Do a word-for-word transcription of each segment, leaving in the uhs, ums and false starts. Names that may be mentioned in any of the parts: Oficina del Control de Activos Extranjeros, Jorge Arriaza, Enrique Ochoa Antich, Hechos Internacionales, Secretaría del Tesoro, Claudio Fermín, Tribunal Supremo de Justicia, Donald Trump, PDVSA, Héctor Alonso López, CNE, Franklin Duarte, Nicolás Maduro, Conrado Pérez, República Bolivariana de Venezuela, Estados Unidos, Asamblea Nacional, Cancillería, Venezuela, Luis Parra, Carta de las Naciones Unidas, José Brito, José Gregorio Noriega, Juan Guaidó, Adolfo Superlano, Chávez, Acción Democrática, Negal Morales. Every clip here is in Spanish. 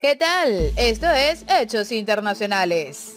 ¿Qué tal? Esto es Hechos Internacionales.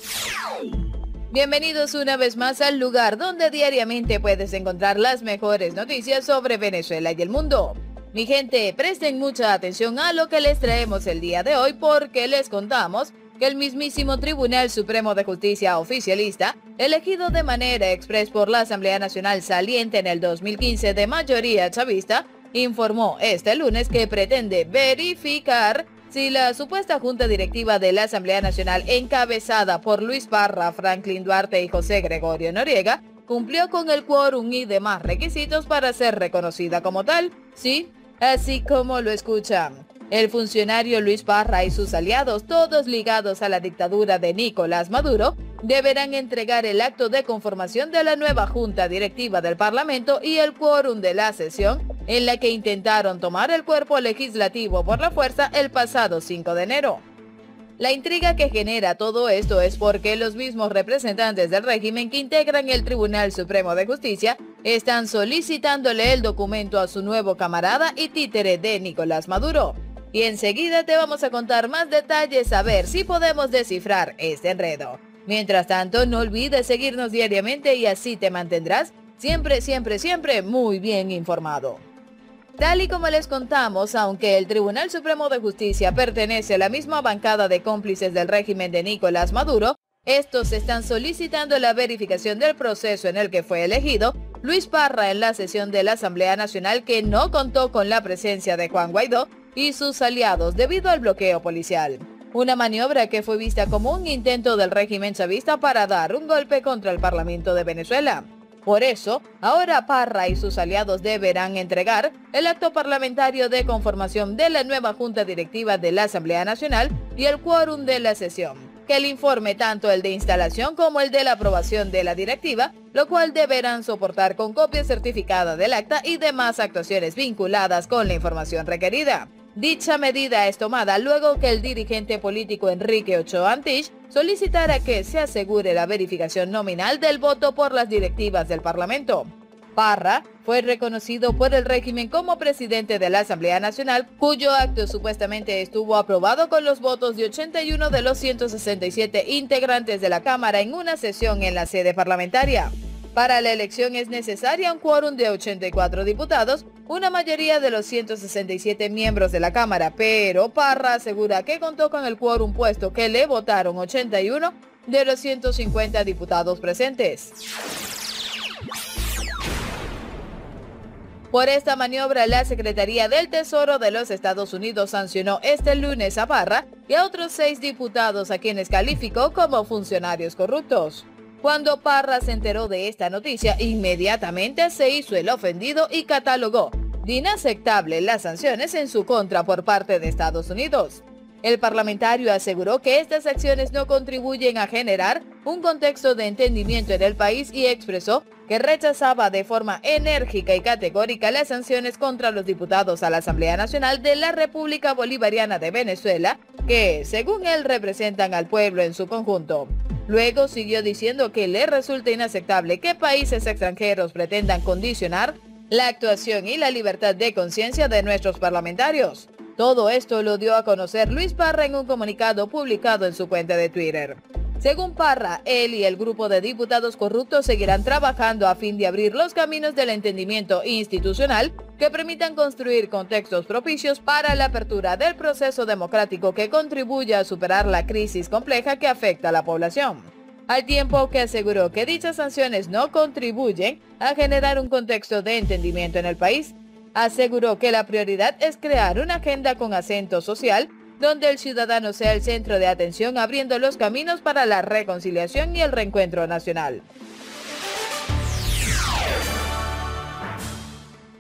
Bienvenidos una vez más al lugar donde diariamente puedes encontrar las mejores noticias sobre Venezuela y el mundo. Mi gente, presten mucha atención a lo que les traemos el día de hoy, porque les contamos que el mismísimo Tribunal Supremo de Justicia oficialista, elegido de manera exprés por la Asamblea Nacional saliente en el dos mil quince de mayoría chavista, informó este lunes que pretende verificar si la supuesta junta directiva de la Asamblea Nacional encabezada por Luis Parra, Franklin Duarte y José Gregorio Noriega cumplió con el quórum y demás requisitos para ser reconocida como tal. Sí, así como lo escuchan. El funcionario Luis Parra y sus aliados, todos ligados a la dictadura de Nicolás Maduro, deberán entregar el acto de conformación de la nueva junta directiva del Parlamento y el quórum de la sesión en la que intentaron tomar el cuerpo legislativo por la fuerza el pasado cinco de enero. La intriga que genera todo esto es porque los mismos representantes del régimen que integran el Tribunal Supremo de Justicia están solicitándole el documento a su nuevo camarada y títere de Nicolás Maduro. Y enseguida te vamos a contar más detalles a ver si podemos descifrar este enredo. Mientras tanto, no olvides seguirnos diariamente y así te mantendrás siempre, siempre, siempre muy bien informado. Tal y como les contamos, aunque el Tribunal Supremo de Justicia pertenece a la misma bancada de cómplices del régimen de Nicolás Maduro, estos están solicitando la verificación del proceso en el que fue elegido Luis Parra en la sesión de la Asamblea Nacional, que no contó con la presencia de Juan Guaidó y sus aliados debido al bloqueo policial. Una maniobra que fue vista como un intento del régimen chavista para dar un golpe contra el Parlamento de Venezuela. Por eso, ahora Parra y sus aliados deberán entregar el acto parlamentario de conformación de la nueva Junta Directiva de la Asamblea Nacional y el quórum de la sesión, que le informe tanto el de instalación como el de la aprobación de la directiva, lo cual deberán soportar con copia certificada del acta y demás actuaciones vinculadas con la información requerida. Dicha medida es tomada luego que el dirigente político Enrique Ochoa Antich solicitara que se asegure la verificación nominal del voto por las directivas del Parlamento. Parra fue reconocido por el régimen como presidente de la Asamblea Nacional, cuyo acto supuestamente estuvo aprobado con los votos de ochenta y uno de los ciento sesenta y siete integrantes de la Cámara en una sesión en la sede parlamentaria. Para la elección es necesaria un quórum de ochenta y cuatro diputados, una mayoría de los ciento sesenta y siete miembros de la Cámara, pero Parra asegura que contó con el quórum puesto que le votaron ochenta y uno de los ciento cincuenta diputados presentes. Por esta maniobra, la Secretaría del Tesoro de los Estados Unidos sancionó este lunes a Parra y a otros seis diputados a quienes calificó como funcionarios corruptos. Cuando Parra se enteró de esta noticia, inmediatamente se hizo el ofendido y catalogó de inaceptable las sanciones en su contra por parte de Estados Unidos. El parlamentario aseguró que estas acciones no contribuyen a generar un contexto de entendimiento en el país y expresó que rechazaba de forma enérgica y categórica las sanciones contra los diputados a la Asamblea Nacional de la República Bolivariana de Venezuela, que, según él, representan al pueblo en su conjunto. Luego siguió diciendo que le resulta inaceptable que países extranjeros pretendan condicionar la actuación y la libertad de conciencia de nuestros parlamentarios. Todo esto lo dio a conocer Luis Parra en un comunicado publicado en su cuenta de Twitter. Según Parra, él y el grupo de diputados corruptos seguirán trabajando a fin de abrir los caminos del entendimiento institucional que permitan construir contextos propicios para la apertura del proceso democrático que contribuya a superar la crisis compleja que afecta a la población. Al tiempo que aseguró que dichas sanciones no contribuyen a generar un contexto de entendimiento en el país, aseguró que la prioridad es crear una agenda con acento social donde el ciudadano sea el centro de atención, abriendo los caminos para la reconciliación y el reencuentro nacional.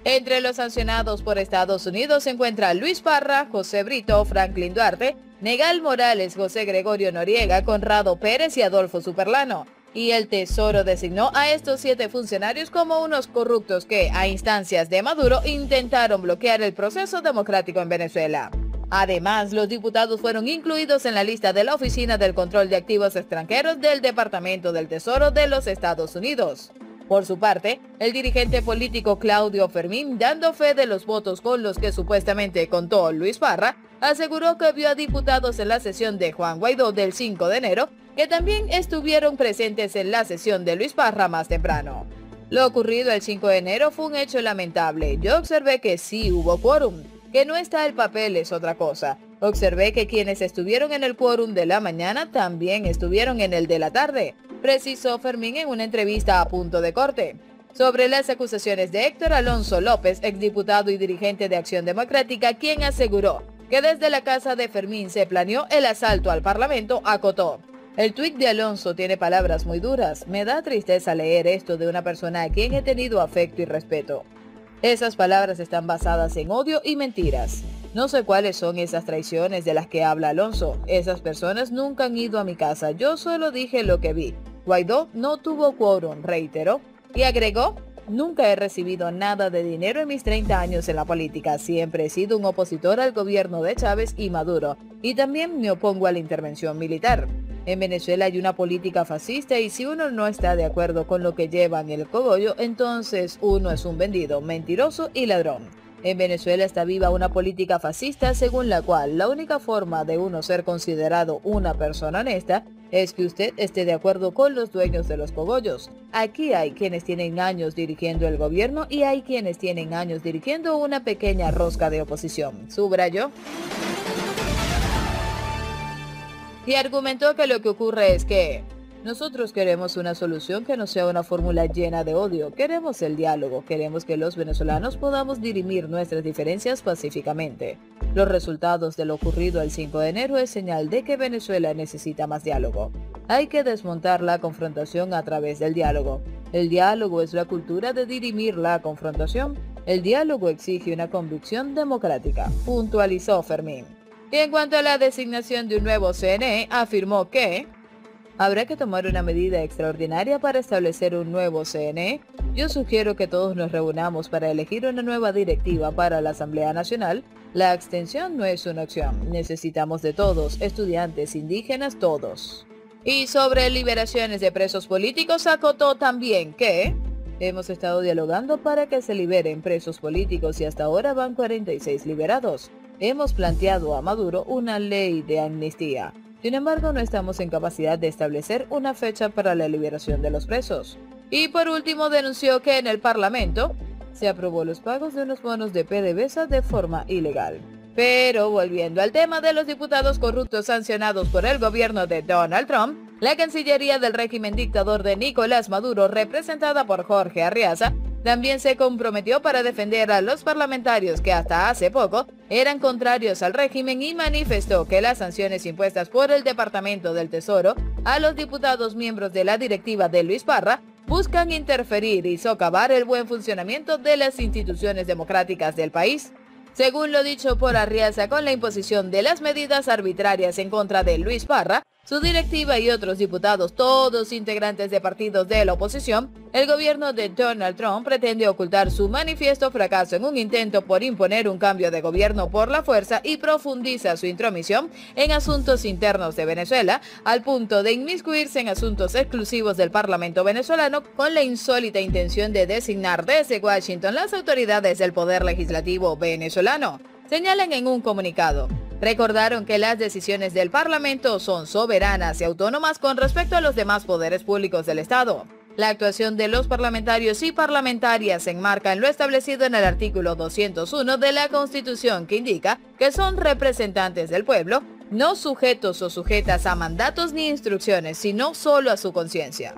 Entre los sancionados por Estados Unidos se encuentran Luis Parra, José Brito, Franklin Duarte, Negal Morales, José Gregorio Noriega, Conrado Pérez y Adolfo Superlano. Y el Tesoro designó a estos siete funcionarios como unos corruptos que, a instancias de Maduro, intentaron bloquear el proceso democrático en Venezuela. Además, los diputados fueron incluidos en la lista de la Oficina del Control de Activos Extranjeros del Departamento del Tesoro de los Estados Unidos. Por su parte, el dirigente político Claudio Fermín, dando fe de los votos con los que supuestamente contó Luis Parra, aseguró que vio a diputados en la sesión de Juan Guaidó del cinco de enero, que también estuvieron presentes en la sesión de Luis Parra más temprano. Lo ocurrido el cinco de enero fue un hecho lamentable. Yo observé que sí hubo quórum, que no está el papel es otra cosa. Observé que quienes estuvieron en el quórum de la mañana también estuvieron en el de la tarde, precisó Fermín en una entrevista a Punto de Corte. Sobre las acusaciones de Héctor Alonso López, exdiputado y dirigente de Acción Democrática, quien aseguró que desde la casa de Fermín se planeó el asalto al Parlamento, acotó. El tuit de Alonso tiene palabras muy duras. Me da tristeza leer esto de una persona a quien he tenido afecto y respeto. Esas palabras están basadas en odio y mentiras. No sé cuáles son esas traiciones de las que habla Alonso. Esas personas nunca han ido a mi casa. Yo solo dije lo que vi. Guaidó no tuvo quórum, reiteró. Y agregó, nunca he recibido nada de dinero en mis treinta años en la política. Siempre he sido un opositor al gobierno de Chávez y Maduro. Y también me opongo a la intervención militar. En Venezuela hay una política fascista y si uno no está de acuerdo con lo que llevan el cogollo, entonces uno es un vendido, mentiroso y ladrón. En Venezuela está viva una política fascista según la cual la única forma de uno ser considerado una persona honesta es que usted esté de acuerdo con los dueños de los cogollos. Aquí hay quienes tienen años dirigiendo el gobierno y hay quienes tienen años dirigiendo una pequeña rosca de oposición, subrayó. Y argumentó que lo que ocurre es que nosotros queremos una solución que no sea una fórmula llena de odio, queremos el diálogo, queremos que los venezolanos podamos dirimir nuestras diferencias pacíficamente. Los resultados de lo ocurrido el cinco de enero es señal de que Venezuela necesita más diálogo. Hay que desmontar la confrontación a través del diálogo. El diálogo es la cultura de dirimir la confrontación. El diálogo exige una convicción democrática, puntualizó Fermín. Y en cuanto a la designación de un nuevo C N E, afirmó que habrá que tomar una medida extraordinaria para establecer un nuevo C N E. Yo sugiero que todos nos reunamos para elegir una nueva directiva para la Asamblea Nacional. La abstención no es una opción. Necesitamos de todos, estudiantes, indígenas, todos. Y sobre liberaciones de presos políticos, acotó también que hemos estado dialogando para que se liberen presos políticos y hasta ahora van cuarenta y seis liberados. Hemos planteado a Maduro una ley de amnistía. Sin embargo, no estamos en capacidad de establecer una fecha para la liberación de los presos. Y por último, denunció que en el Parlamento se aprobó los pagos de unos bonos de P D V S A de forma ilegal. Pero volviendo al tema de los diputados corruptos sancionados por el gobierno de Donald Trump, la Cancillería del régimen dictador de Nicolás Maduro, representada por Jorge Arriaza, también se comprometió para defender a los parlamentarios que hasta hace poco eran contrarios al régimen y manifestó que las sanciones impuestas por el Departamento del Tesoro a los diputados miembros de la directiva de Luis Parra buscan interferir y socavar el buen funcionamiento de las instituciones democráticas del país. Según lo dicho por Arriaza, con la imposición de las medidas arbitrarias en contra de Luis Parra, su directiva y otros diputados, todos integrantes de partidos de la oposición, el gobierno de Donald Trump pretende ocultar su manifiesto fracaso en un intento por imponer un cambio de gobierno por la fuerza y profundiza su intromisión en asuntos internos de Venezuela, al punto de inmiscuirse en asuntos exclusivos del Parlamento venezolano con la insólita intención de designar desde Washington las autoridades del poder legislativo venezolano. Señalan en un comunicado. Recordaron que las decisiones del Parlamento son soberanas y autónomas con respecto a los demás poderes públicos del Estado. La actuación de los parlamentarios y parlamentarias se enmarca en lo establecido en el artículo doscientos uno de la Constitución, que indica que son representantes del pueblo, no sujetos o sujetas a mandatos ni instrucciones, sino solo a su conciencia.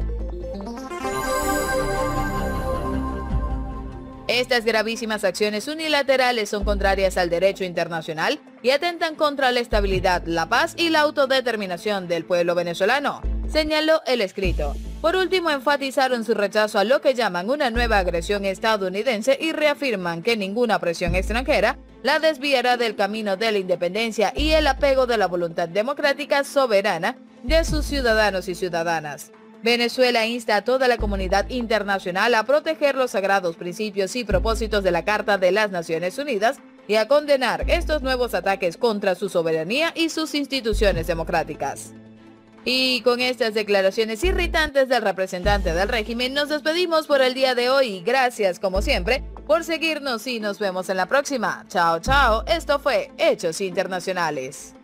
Estas gravísimas acciones unilaterales son contrarias al derecho internacional y atentan contra la estabilidad, la paz y la autodeterminación del pueblo venezolano, señaló el escrito. Por último, enfatizaron su rechazo a lo que llaman una nueva agresión estadounidense y reafirman que ninguna presión extranjera la desviará del camino de la independencia y el apego de la voluntad democrática soberana de sus ciudadanos y ciudadanas. Venezuela insta a toda la comunidad internacional a proteger los sagrados principios y propósitos de la Carta de las Naciones Unidas y a condenar estos nuevos ataques contra su soberanía y sus instituciones democráticas. Y con estas declaraciones irritantes del representante del régimen nos despedimos por el día de hoy. Gracias, como siempre, por seguirnos y nos vemos en la próxima. Chao, chao. Esto fue Hechos Internacionales.